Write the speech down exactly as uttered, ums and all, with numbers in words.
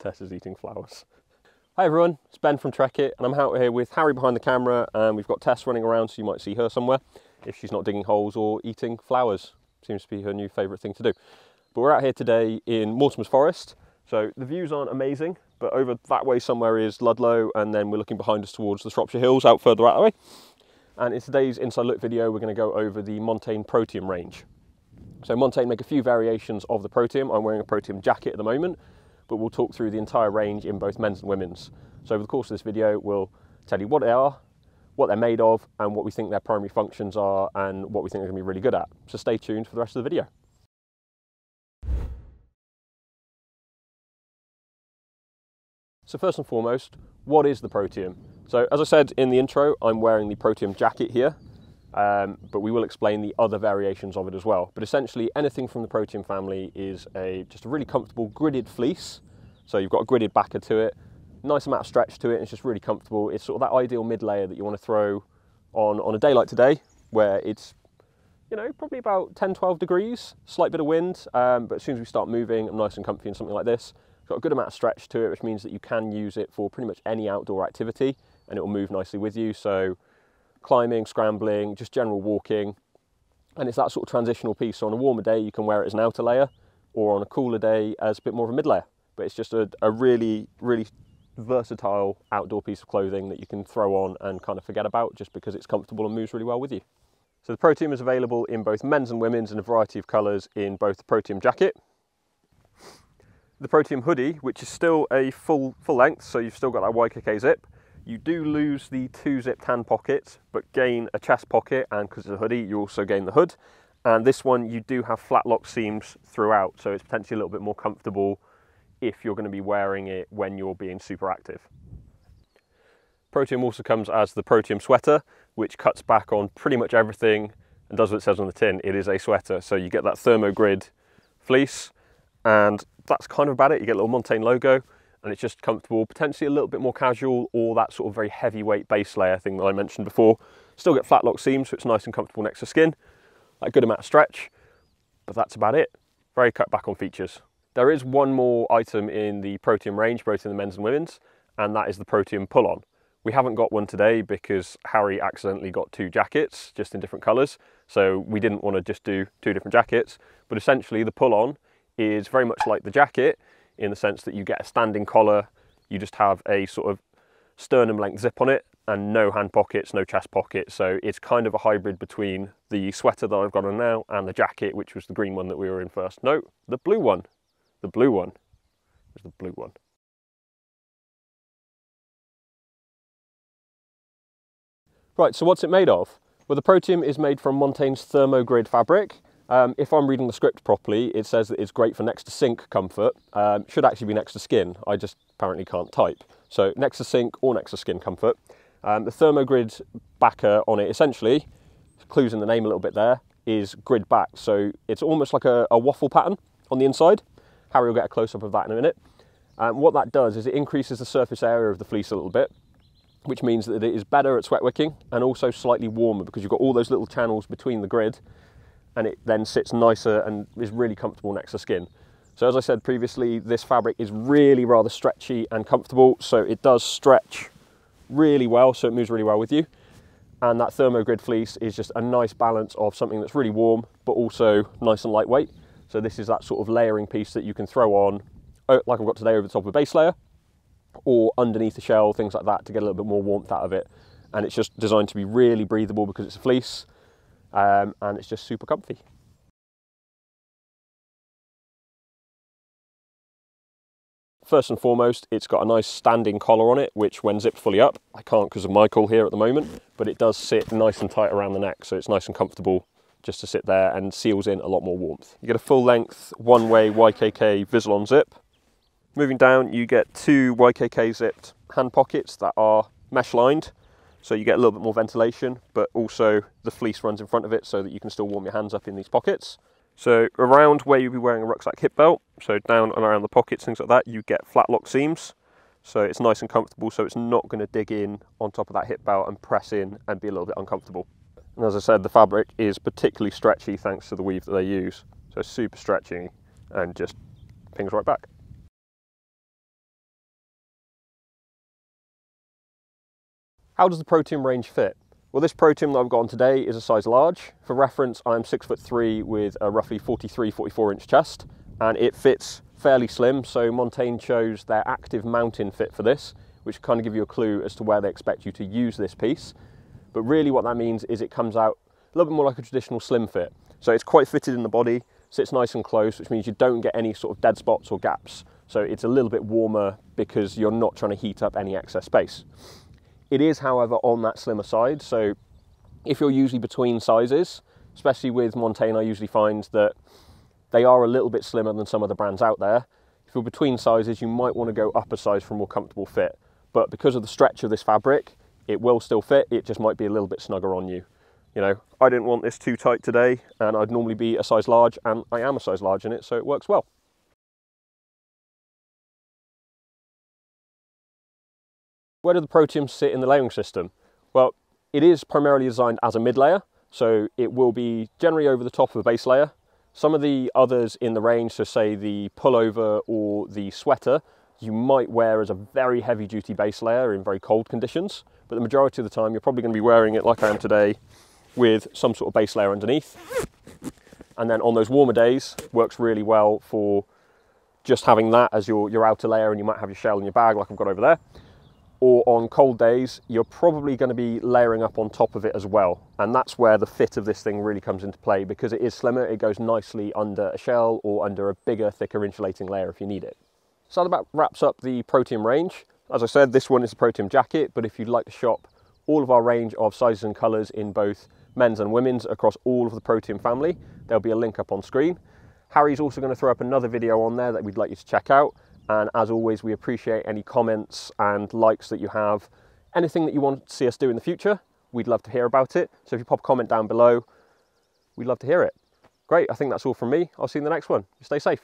Tessa's eating flowers. Hi everyone, it's Ben from TrekIt, and I'm out here with Harry behind the camera, and we've got Tess running around, so you might see her somewhere if she's not digging holes or eating flowers. Seems to be her new favourite thing to do. But we're out here today in Mortimer's Forest, so the views aren't amazing, but over that way somewhere is Ludlow, and then we're looking behind us towards the Shropshire Hills out further out that way. And in today's Inside Look video, we're going to go over the Montane Protium range. So Montane make a few variations of the Protium. I'm wearing a Protium jacket at the moment, but we'll talk through the entire range in both men's and women's. So over the course of this video, we'll tell you what they are, what they're made of, and what we think their primary functions are, and what we think they're going to be really good at. So stay tuned for the rest of the video. So first and foremost, what is the Protium? So as I said in the intro, I'm wearing the Protium jacket here, um, but we will explain the other variations of it as well. But essentially anything from the Protium family is a just a really comfortable gridded fleece. So you've got a gridded backer to it, nice amount of stretch to it, and it's just really comfortable. It's sort of that ideal mid layer that you want to throw on on a day like today, where it's, you know, probably about ten, twelve degrees, slight bit of wind, um, but as soon as we start moving, I'm nice and comfy in something like this. It's got a good amount of stretch to it, which means that you can use it for pretty much any outdoor activity, and it will move nicely with you. So climbing, scrambling, just general walking. And it's that sort of transitional piece. So on a warmer day, you can wear it as an outer layer, or on a cooler day as a bit more of a mid layer. But it's just a, a really, really versatile outdoor piece of clothing that you can throw on and kind of forget about, just because it's comfortable and moves really well with you. So the Protium is available in both men's and women's in a variety of colours in both the Protium jacket, the Protium hoodie, which is still a full, full length, so you've still got that Y K K zip. You do lose the two zip tan pockets, but gain a chest pocket, and because it's a hoodie, you also gain the hood. And this one, you do have flat lock seams throughout, so it's potentially a little bit more comfortable if you're going to be wearing it when you're being super active. Protium also comes as the Protium sweater, which cuts back on pretty much everything and does what it says on the tin. It is a sweater, so you get that thermogrid fleece, and that's kind of about it. You get a little Montane logo, and it's just comfortable, potentially a little bit more casual, or that sort of very heavyweight base layer thing that I mentioned before. Still get flat lock seams, so it's nice and comfortable next to skin, a good amount of stretch, but that's about it. Very cut back on features. There is one more item in the Protium range, both in the men's and women's, and that is the Protium pull-on. We haven't got one today because Harry accidentally got two jackets, just in different colours, so we didn't want to just do two different jackets. But essentially the pull-on is very much like the jacket, in the sense that you get a standing collar, you just have a sort of sternum length zip on it, and no hand pockets, no chest pockets. So it's kind of a hybrid between the sweater that I've got on now and the jacket, which was the green one that we were in first. No, the blue one, the blue one, there's the blue one. Right, so what's it made of? Well, the Protium is made from Montane's thermogrid fabric. Um, if I'm reading the script properly, it says that it's great for next to sink comfort. Um, should actually be next to skin. I just apparently can't type. So next to sink or next to skin comfort. Um, the thermogrid backer on it, essentially, clues in the name a little bit there, is grid back. So it's almost like a, a waffle pattern on the inside. Harry will get a close up of that in a minute. Um, what that does is it increases the surface area of the fleece a little bit, which means that it is better at sweat wicking and also slightly warmer, because you've got all those little channels between the grid, and it then sits nicer and is really comfortable next to skin. So as I said previously, this fabric is really rather stretchy and comfortable, so it does stretch really well, so it moves really well with you. And that thermogrid fleece is just a nice balance of something that's really warm, but also nice and lightweight. So this is that sort of layering piece that you can throw on, like I've got today, over the top of a base layer, or underneath the shell, things like that, to get a little bit more warmth out of it. And it's just designed to be really breathable because it's a fleece. Um, and it's just super comfy. First and foremost, it's got a nice standing collar on it, which when zipped fully up, I can't because of my call here at the moment, but it does sit nice and tight around the neck, so it's nice and comfortable just to sit there, and seals in a lot more warmth. You get a full length one-way Y K K Vislon zip. Moving down, you get two Y K K zipped hand pockets that are mesh lined. So you get a little bit more ventilation, but also the fleece runs in front of it so that you can still warm your hands up in these pockets. So around where you'll be wearing a rucksack hip belt, so down and around the pockets, things like that, you get flat lock seams. So it's nice and comfortable, so it's not going to dig in on top of that hip belt and press in and be a little bit uncomfortable. And as I said, the fabric is particularly stretchy thanks to the weave that they use. So super stretchy and just pings right back. How does the Protium range fit? Well, this Protium that I've got on today is a size large. For reference, I'm six foot three with a roughly forty-three, forty-four inch chest, and it fits fairly slim. So Montane chose their active mountain fit for this, which kind of give you a clue as to where they expect you to use this piece. But really what that means is it comes out a little bit more like a traditional slim fit. So it's quite fitted in the body, sits nice and close, which means you don't get any sort of dead spots or gaps. So it's a little bit warmer because you're not trying to heat up any excess space. It is, however, on that slimmer side. So if you're usually between sizes, especially with Montane, I usually find that they are a little bit slimmer than some other brands out there. If you're between sizes, you might want to go up a size for a more comfortable fit. But because of the stretch of this fabric, it will still fit. It just might be a little bit snugger on you. You know, I didn't want this too tight today, and I'd normally be a size large, and I am a size large in it, so it works well. Where do the Protiums sit in the layering system? Well, it is primarily designed as a mid layer, so it will be generally over the top of a base layer. Some of the others in the range, so say the pullover or the sweater, you might wear as a very heavy duty base layer in very cold conditions, but the majority of the time you're probably going to be wearing it like I am today with some sort of base layer underneath. And then on those warmer days, works really well for just having that as your, your outer layer, and you might have your shell in your bag like I've got over there. Or on cold days, you're probably going to be layering up on top of it as well. And that's where the fit of this thing really comes into play, because it is slimmer, it goes nicely under a shell or under a bigger, thicker insulating layer if you need it. So that about wraps up the Protium range. As I said, this one is the Protium jacket, but if you'd like to shop all of our range of sizes and colors in both men's and women's across all of the Protium family, there'll be a link up on screen. Harry's also going to throw up another video on there that we'd like you to check out. And as always, we appreciate any comments and likes that you have. Anything that you want to see us do in the future, we'd love to hear about it. So if you pop a comment down below, we'd love to hear it. Great, I think that's all from me. I'll see you in the next one. Stay safe.